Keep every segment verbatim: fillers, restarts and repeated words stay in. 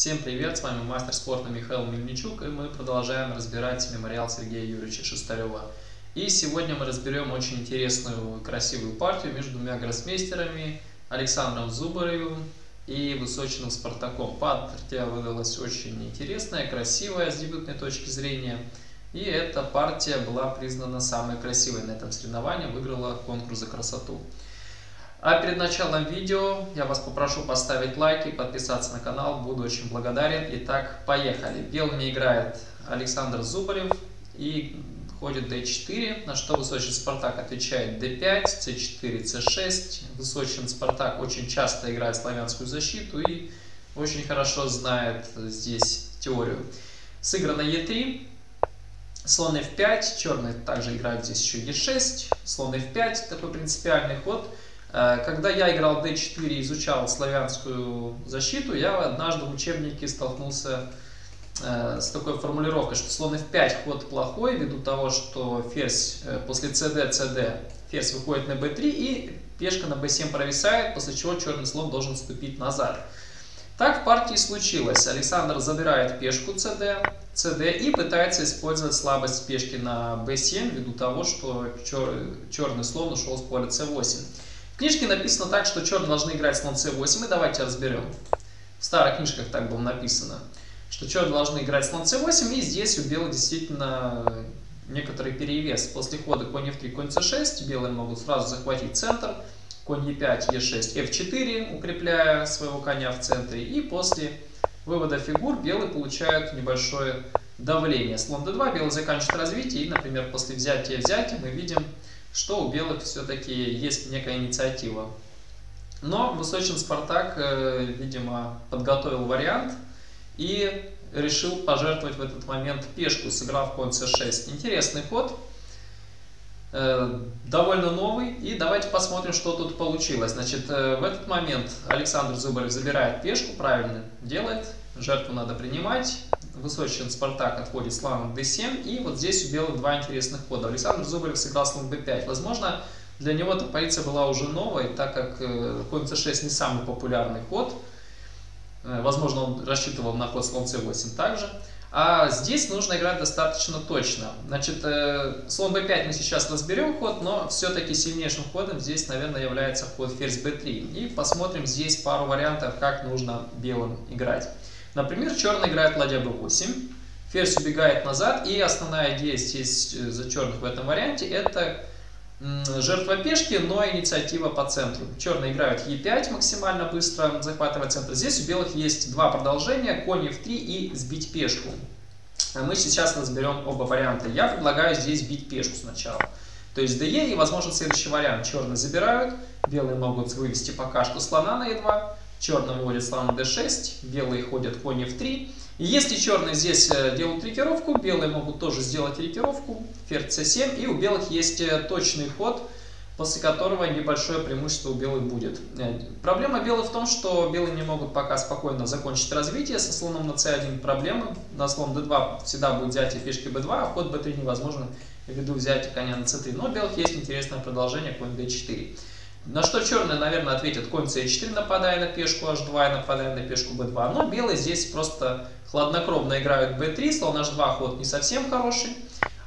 Всем привет, с вами мастер спорта Михаил Мельничук, и мы продолжаем разбирать мемориал Сергея Юрьевича Шистарёва. И сегодня мы разберем очень интересную, красивую партию между двумя гроссмейстерами Александром Зубаревым и Высочиным Спартаком. Партия выдалась очень интересная, красивая с дебютной точки зрения. И эта партия была признана самой красивой на этом соревновании, выиграла конкурс за красоту. А перед началом видео я вас попрошу поставить лайк и подписаться на канал, буду очень благодарен. Итак, поехали. Белыми играет Александр Зубарев и ходит дэ четыре, на что Высочин Спартак отвечает дэ пять, цэ четыре, цэ шесть. Высочин Спартак очень часто играет славянскую защиту и очень хорошо знает здесь теорию. Сыграно е три. Слон эф пять, черные также играют здесь еще е шесть, слон эф пять, такой принципиальный ход. Когда я играл дэ четыре и изучал славянскую защиту, я однажды в учебнике столкнулся с такой формулировкой, что слон эф пять ход плохой, ввиду того, что ферзь после cd, cd, ферзь выходит на бэ три и пешка на бэ семь провисает, после чего черный слон должен отступить назад. Так в партии случилось. Александр забирает пешку cd, cd и пытается использовать слабость пешки на бэ семь, ввиду того, что чер... черный слон ушел с поля цэ восемь. В книжке написано так, что черные должны играть слон цэ восемь, и давайте разберем. В старых книжках так было написано, что черные должны играть слон цэ восемь, и здесь у белых действительно некоторый перевес. После хода конь эф три, конь цэ шесть белые могут сразу захватить центр. Конь е пять, е шесть, эф четыре, укрепляя своего коня в центре. И после вывода фигур белые получают небольшое давление. Слон дэ два, белые заканчивают развитие. И, например, после взятия-взятия мы видим, что у белых все-таки есть некая инициатива. Но Высочин Спартак, видимо, подготовил вариант и решил пожертвовать в этот момент пешку, сыграв конь цэ шесть. Интересный ход. Довольно новый, и давайте посмотрим, что тут получилось. Значит, в этот момент Александр Зубарев забирает пешку, правильно делает, жертву надо принимать. Высочин Спартак отходит слоном дэ семь, и вот здесь у белых два интересных хода. Александр Зубарев сыграл слон бэ пять. Возможно, для него эта позиция была уже новой, так как конь цэ шесть не самый популярный ход. Возможно, он рассчитывал на ход слон цэ восемь также. А здесь нужно играть достаточно точно. Значит, слон бэ пять мы сейчас разберем ход, но все-таки сильнейшим ходом здесь, наверное, является ход ферзь бэ три. И посмотрим здесь пару вариантов, как нужно белым играть. Например, черный играет ладья бэ восемь, ферзь убегает назад, и основная идея здесь за черных в этом варианте – это жертва пешки, но инициатива по центру. Черные играют е пять максимально быстро, захватывая центр. Здесь у белых есть два продолжения, конь эф три и сбить пешку. Мы сейчас разберем оба варианта. Я предлагаю здесь бить пешку сначала. То есть де е и, возможно, следующий вариант. Черные забирают, белые могут вывести пока что слона на е два, черный выводит слона дэ шесть, белые ходят конь эф три. И если черные здесь делают рокировку, белые могут тоже сделать рокировку, ферзь цэ семь, и у белых есть точный ход, после которого небольшое преимущество у белых будет. Проблема белых в том, что белые не могут пока спокойно закончить развитие со слоном на цэ один. Проблемы на слон дэ два всегда будет взятие пешки бэ два, а ход бэ три невозможен ввиду взятия коня на цэ три. Но у белых есть интересное продолжение, конь дэ четыре. На что черные, наверное, ответят конь цэ четыре, нападая на пешку аш два и нападая на пешку бэ два. Но белые здесь просто хладнокровно играют бэ три, слон аш два ход не совсем хороший.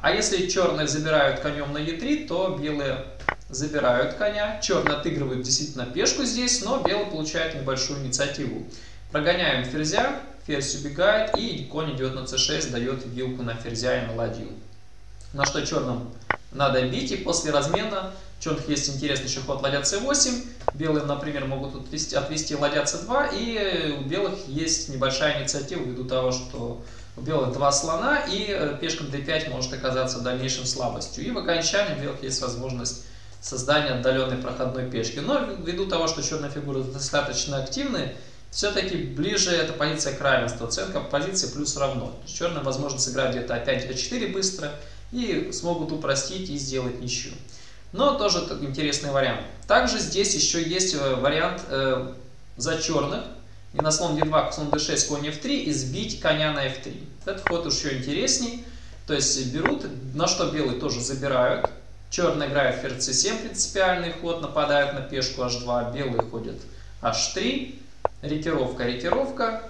А если черные забирают конем на е три, то белые забирают коня. Черные отыгрывают действительно пешку здесь, но белые получают небольшую инициативу. Прогоняем ферзя, ферзь убегает, и конь идет на цэ шесть, дает вилку на ферзя и на ладью. На что черным надо бить, и после размена у черных есть интересный еще ход ладья цэ восемь. Белые, например, могут отвести, отвести ладья цэ два, и у белых есть небольшая инициатива ввиду того, что у белых два слона, и пешка дэ пять может оказаться дальнейшим слабостью. И в окончании у белых есть возможность создания отдаленной проходной пешки. Но ввиду того, что черные фигуры достаточно активны, все-таки ближе эта позиция к равенству. Оценка позиции плюс равно. Черные, возможно, сыграют где-то опять дэ четыре быстро, и смогут упростить и сделать ничью. Но тоже интересный вариант. Также здесь еще есть вариант э, за черных. И на слон е два, слон дэ шесть, конь эф три и сбить коня на эф три. Этот ход еще интересней. То есть берут, на что белые тоже забирают. Черные играют ферзь цэ семь, принципиальный ход, нападают на пешку аш два. Белые ходят аш три. Рокировка, рокировка.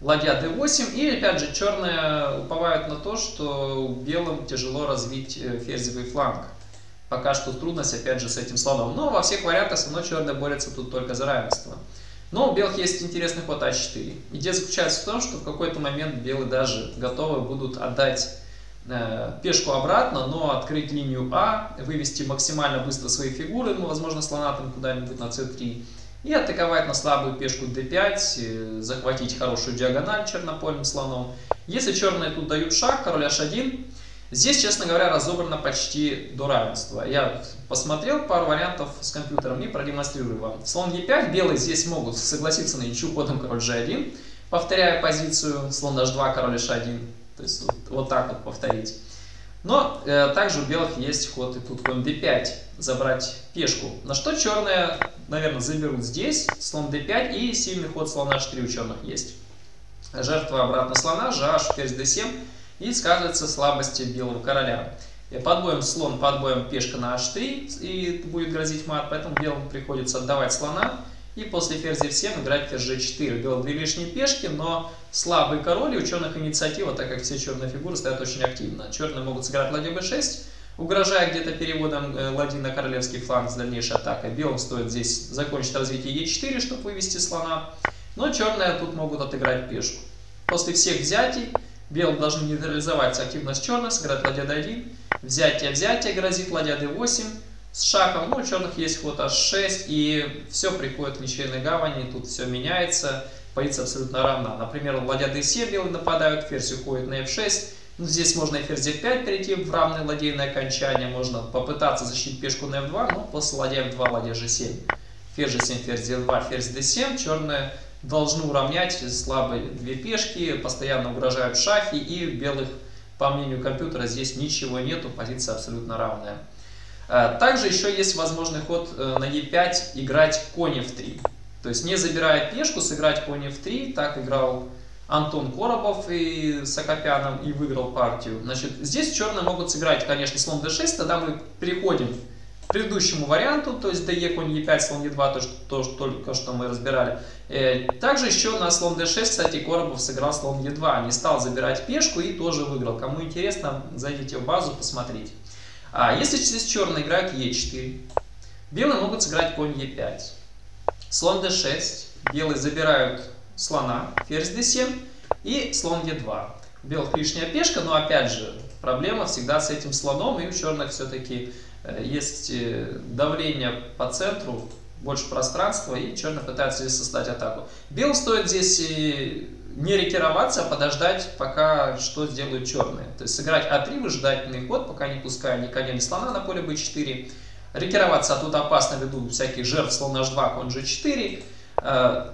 ладья дэ восемь, и опять же черные уповают на то, что белым тяжело развить ферзевый фланг. Пока что трудность опять же с этим слоном. Но во всех вариантах со мной черные борются тут только за равенство. Но у белых есть интересный ход а четыре. Идея заключается в том, что в какой-то момент белые даже готовы будут отдать э, пешку обратно, но открыть линию А, вывести максимально быстро свои фигуры, ну, возможно, слона там куда-нибудь на цэ три, и атаковать на слабую пешку дэ пять, э, захватить хорошую диагональ чернопольным слоном. Если черные тут дают шаг, король аш один, здесь, честно говоря, разобрано почти до равенства. Я посмотрел пару вариантов с компьютером и продемонстрирую вам. Слон е пять, белые здесь могут согласиться на ничью ходом король жэ один, повторяя позицию слон аш два, король аш один. То есть вот, вот так вот повторить. Но э, также у белых есть ход и тут конь дэ пять, забрать пешку. На что черные, наверное, заберут здесь слон дэ пять и сильный ход слона аш три у черных есть. Жертва обратно слона, жэ аш, ферзь дэ семь. И скажется слабости белого короля. Подбоем слон, подбоем пешка на аш три, и будет грозить мат, поэтому белым приходится отдавать слона. И после ферзь эф семь играть ферзь жэ четыре. У белых две лишние пешки, но слабый король и у черных инициатива, так как все черные фигуры стоят очень активно. Черные могут сыграть ладью бэ шесть, угрожая где-то переводом ладьи на королевский фланг с дальнейшей атакой. Белым стоит здесь закончить развитие е четыре, чтобы вывести слона. Но черные тут могут отыграть пешку. После всех взятий белые должны нейтрализовать активность черных, сыграть ладья дэ один, взятие-взятие, грозит ладья дэ восемь с шахом. Ну, у черных есть ход аш шесть, и все приходит к ничейной гавани, тут все меняется, позиция абсолютно равна. Например, ладья дэ семь белые нападают, ферзь уходит на эф шесть. Ну, здесь можно и ферзь эф пять перейти в равное ладейное окончание, можно попытаться защитить пешку на эф два, но после ладья эф два, ладья жэ семь. Ферзь жэ семь, ферзь дэ два, ферзь дэ семь, черные должны уравнять слабые две пешки, постоянно угрожают шахи, и белых, по мнению компьютера, здесь ничего нету, позиция абсолютно равная. Также еще есть возможный ход на е пять, играть конь эф три. То есть не забирая пешку, сыграть конь эф три, так играл Антон Коробов и с Акопяном и выиграл партию. Значит, здесь черные могут сыграть, конечно, слон дэ шесть, тогда мы переходим предыдущему варианту, то есть ДЕ, конь е пять, слон е два, то, что, то что, только что мы разбирали. Э, также еще на слон дэ шесть, кстати, Коробов сыграл слон е два, не стал забирать пешку и тоже выиграл. Кому интересно, зайдите в базу, посмотрите. А если здесь черный играет е четыре, белые могут сыграть конь е пять, слон дэ шесть, белые забирают слона, ферзь дэ семь и слон е два. У белых лишняя пешка, но опять же, проблема всегда с этим слоном, и у черных все-таки есть давление по центру, больше пространства, и черные пытаются здесь создать атаку. Белым стоит здесь не ретироваться, а подождать, пока что сделают черные. То есть сыграть а три, выжидательный ход, пока не пуская ни коня, ни слона на поле бэ четыре. Ретироваться, а тут опасно ввиду всяких жертв, слон аш два, конь жэ четыре.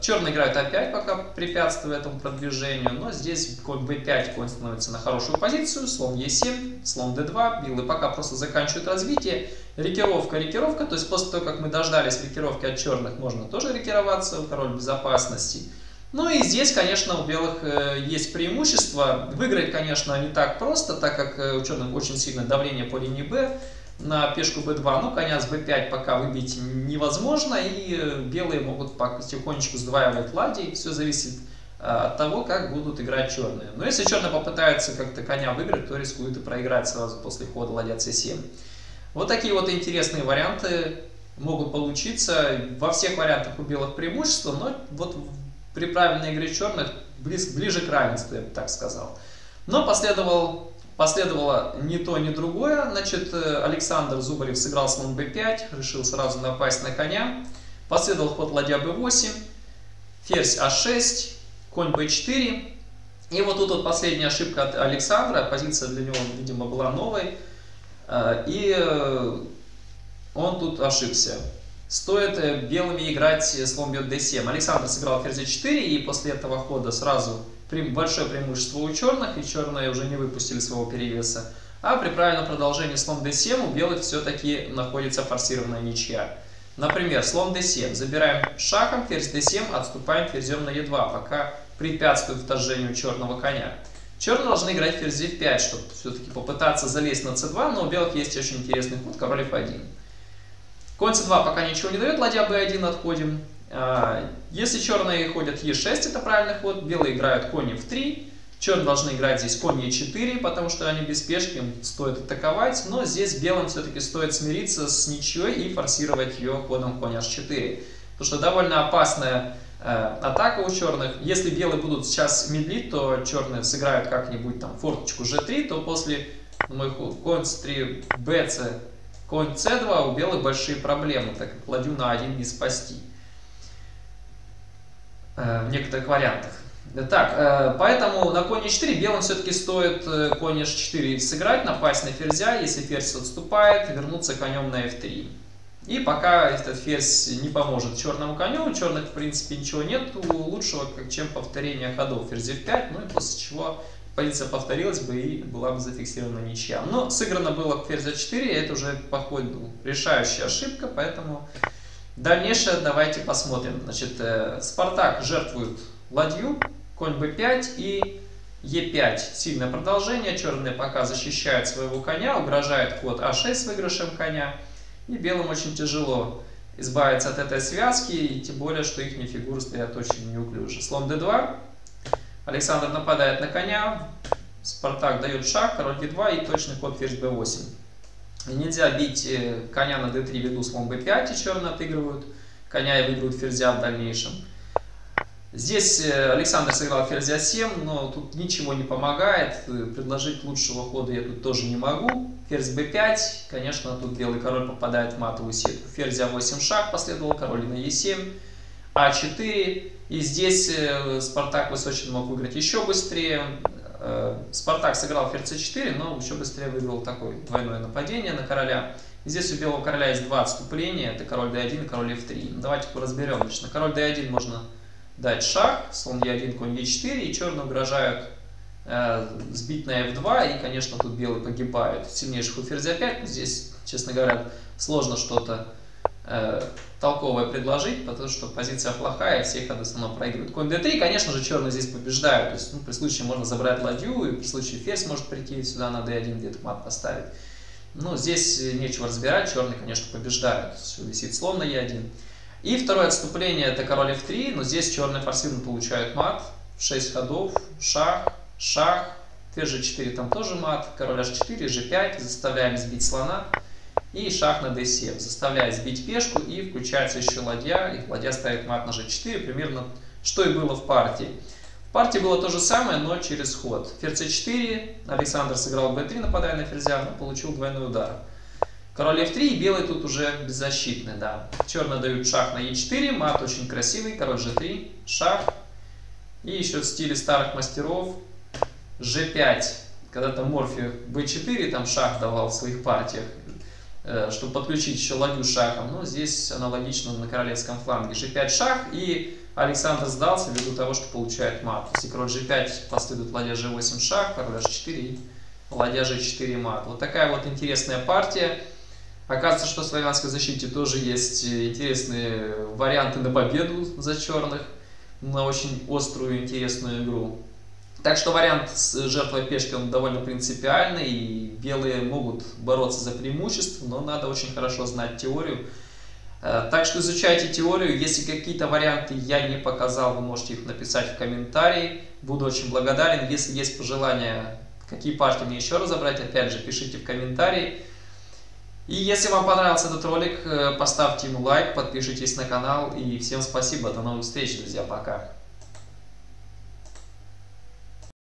Черные играют а пять, пока препятствуя этому продвижению, но здесь конь бэ пять, конь становится на хорошую позицию, слон е семь, слон дэ два, белые пока просто заканчивают развитие, рокировка, рокировка, то есть после того, как мы дождались рокировки от черных, можно тоже рокироваться, король безопасности. Ну и здесь, конечно, у белых есть преимущество, выиграть, конечно, не так просто, так как у черных очень сильное давление по линии Б, на пешку бэ два, но коня с бэ пять пока выбить невозможно, и белые могут потихонечку сдваивать ладьи, все зависит от того, как будут играть черные. Но если черные попытаются как-то коня выиграть, то рискуют и проиграть сразу после хода ладья цэ семь. Вот такие вот интересные варианты могут получиться. Во всех вариантах у белых преимущество, но вот при правильной игре черных близ, ближе к равенству, я бы так сказал. Но последовал... Последовало ни то, ни другое. Значит, Александр Зубарев сыграл слон бэ пять, решил сразу напасть на коня. Последовал ход ладья бэ восемь, ферзь а шесть, конь бэ четыре. И вот тут вот последняя ошибка от Александра. Позиция для него, видимо, была новой. И он тут ошибся. Стоит белыми играть слон бьет дэ семь. Александр сыграл ферзь е четыре, и после этого хода сразу большое преимущество у черных, и черные уже не выпустили своего перевеса. А при правильном продолжении слон дэ семь у белых все-таки находится форсированная ничья. Например, слон дэ семь. Забираем шагом, ферзь дэ семь, отступаем ферзем на е два, пока препятствует вторжению черного коня. Черные должны играть ферзь эф пять, чтобы все-таки попытаться залезть на цэ два, но у белых есть очень интересный ход, король эф один. Конь цэ два пока ничего не дает, ладья бэ один отходим. Если черные ходят е шесть, это правильный ход, белые играют конь эф три, черные должны играть здесь конь е четыре, потому что они без пешки, им стоит атаковать, но здесь белым все-таки стоит смириться с ничьей и форсировать ее ходом конь аш четыре. Потому что довольно опасная э, атака у черных. Если белые будут сейчас медлить, то черные сыграют как-нибудь там форточку же три, то после ну, конь с три, bc, конь це два у белых большие проблемы, так как ладью на один не спасти э, в некоторых вариантах. Так, поэтому на конь е четыре белым все-таки стоит конь аш четыре сыграть, напасть на ферзя, если ферзь отступает, вернуться конем на эф три. И пока этот ферзь не поможет черному коню, у черных в принципе ничего нет лучшего, чем повторение ходов ферзь эф пять, ну и после чего позиция повторилась бы и была бы зафиксирована ничья. Но сыграно было ферзь а четыре, это уже по ходу решающая ошибка, поэтому дальнейшее давайте посмотрим. Значит, Спартак жертвует ладью. Конь бэ пять и е пять. Сильное продолжение. Черные пока защищают своего коня, угрожает ход а шесть с выигрышем коня. И белым очень тяжело избавиться от этой связки, и тем более, что их фигуры стоят очень неуклюже. Слон дэ два. Александр нападает на коня. Спартак дает шаг, король е два и точный ход ферзь бэ восемь. И нельзя бить коня на дэ три в виду слон бэ пять, и черные отыгрывают коня и выигрывают ферзя в дальнейшем. Здесь Александр сыграл ферзя семь, но тут ничего не помогает. Предложить лучшего хода я тут тоже не могу. Ферзь бэ пять, конечно, тут белый король попадает в матовую сетку. Ферзь а восемь шаг последовал, король на е семь, а четыре. И здесь Спартак Высочин мог выиграть еще быстрее. Спартак сыграл ферзь а четыре, но еще быстрее выиграл такое двойное нападение на короля. Здесь у белого короля есть два отступления, это король дэ один и король эф три. Давайте разберем. Значит, на король дэ один можно дать шаг, слон е один, конь е четыре, и черные угрожают э, сбить на эф два, и, конечно, тут белые погибают. Сильнейший ход ферзь а пять, здесь, честно говоря, сложно что-то э, толковое предложить, потому что позиция плохая, и все ходы в основном проигрывают. Конь дэ три, конечно же, черные здесь побеждают, то есть, ну, при случае можно забрать ладью, и при случае ферзь может прийти сюда на дэ один, где-то мат поставить. Но здесь нечего разбирать, черные, конечно, побеждают, висит слон на е один. И второе отступление это король эф три, но здесь черные форсированно получают мат. шесть ходов, шах, шах, ферзь же четыре там тоже мат, король аш четыре, же пять, заставляем сбить слона. И шах на дэ семь, заставляя сбить пешку и включается еще ладья, и ладья ставит мат на же четыре, примерно что и было в партии. В партии было то же самое, но через ход. Ферзь а четыре, Александр сыграл бэ три, нападая на ферзя, но получил двойной удар. Король эф три, и белый тут уже беззащитный, да. Черные дают шах на е четыре, мат очень красивый, король же три, шах. И еще в стиле старых мастеров же пять. Когда-то Морфи бэ четыре там шах давал в своих партиях, чтобы подключить еще ладью шахом. Но здесь аналогично на королевском фланге. же пять шах, и Александр сдался ввиду того, что получает мат. Если король же пять, последует ладья же восемь шах, король аш четыре и ладья же четыре мат. Вот такая вот интересная партия. Оказывается, что в славянской защите тоже есть интересные варианты на победу за черных, на очень острую и интересную игру. Так что вариант с жертвой пешки он довольно принципиальный, и белые могут бороться за преимущество, но надо очень хорошо знать теорию. Так что изучайте теорию, если какие-то варианты я не показал, вы можете их написать в комментарии. Буду очень благодарен, если есть пожелания, какие партии мне еще разобрать, опять же, пишите в комментарии. И если вам понравился этот ролик, поставьте ему лайк, подпишитесь на канал. И всем спасибо, до новых встреч, друзья, пока.